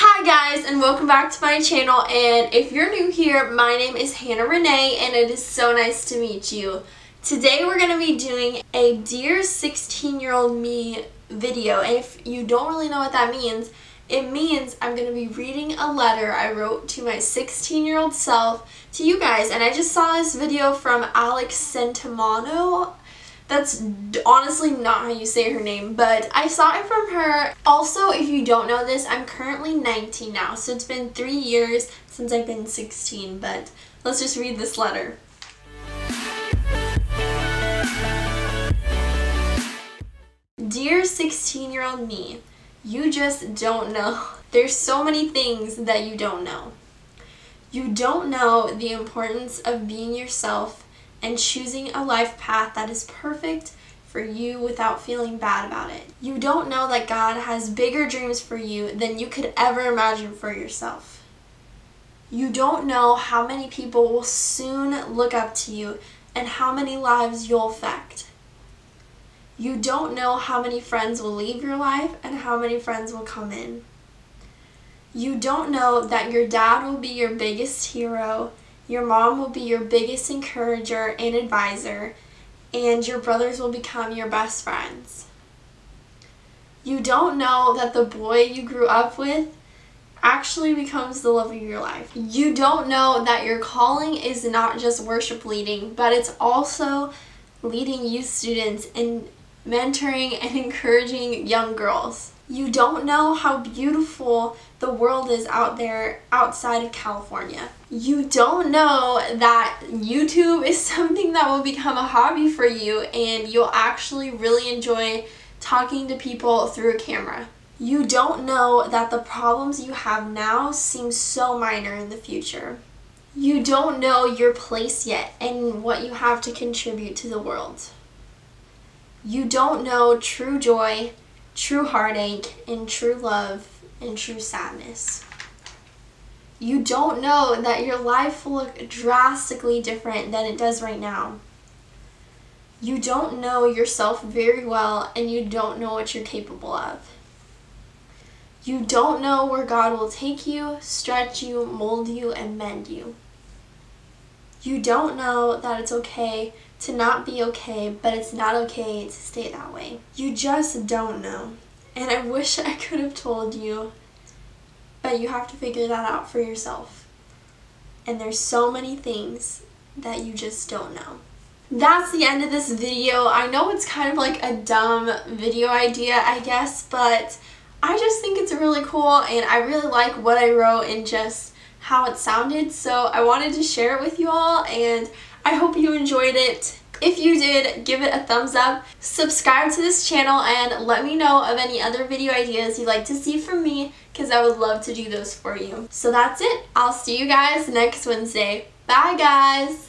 Hi guys, and welcome back to my channel, and if you're new here, my name is Hannah Renee and it is so nice to meet you. Today we're going to be doing a Dear 16-Year-Old Me video, and if you don't really know what that means, it means I'm going to be reading a letter I wrote to my 16-year-old self to you guys, and I just saw this video from Alex Santamano. That's honestly not how you say her name, but I saw it from her. Also, if you don't know this, I'm currently 19 now, so it's been 3 years since I've been 16, but let's just read this letter. Dear 16-year-old me, you just don't know. There's so many things that you don't know. You don't know the importance of being yourself and choosing a life path that is perfect for you without feeling bad about it. You don't know that God has bigger dreams for you than you could ever imagine for yourself. You don't know how many people will soon look up to you and how many lives you'll affect. You don't know how many friends will leave your life and how many friends will come in. You don't know that your dad will be your biggest hero, your mom will be your biggest encourager and advisor, and your brothers will become your best friends. You don't know that the boy you grew up with actually becomes the love of your life. You don't know that your calling is not just worship leading, but it's also leading youth students and mentoring and encouraging young girls. You don't know how beautiful the world is out there outside of California. You don't know that YouTube is something that will become a hobby for you and you'll actually really enjoy talking to people through a camera. You don't know that the problems you have now seem so minor in the future. You don't know your place yet and what you have to contribute to the world. You don't know true joy, true heartache, and true love, and true sadness. You don't know that your life will look drastically different than it does right now. You don't know yourself very well, and you don't know what you're capable of. You don't know where God will take you, stretch you, mold you, and mend you. You don't know that it's okay to not be okay, but it's not okay to stay that way. You just don't know. And I wish I could have told you, but you have to figure that out for yourself. And there's so many things that you just don't know. That's the end of this video. I know it's kind of like a dumb video idea, I guess, but I just think it's really cool and I really like what I wrote and just how it sounded, so I wanted to share it with you all, and I hope you enjoyed it. If you did, give it a thumbs up, subscribe to this channel, and let me know of any other video ideas you'd like to see from me, because I would love to do those for you. So that's it. I'll see you guys next Wednesday. Bye guys!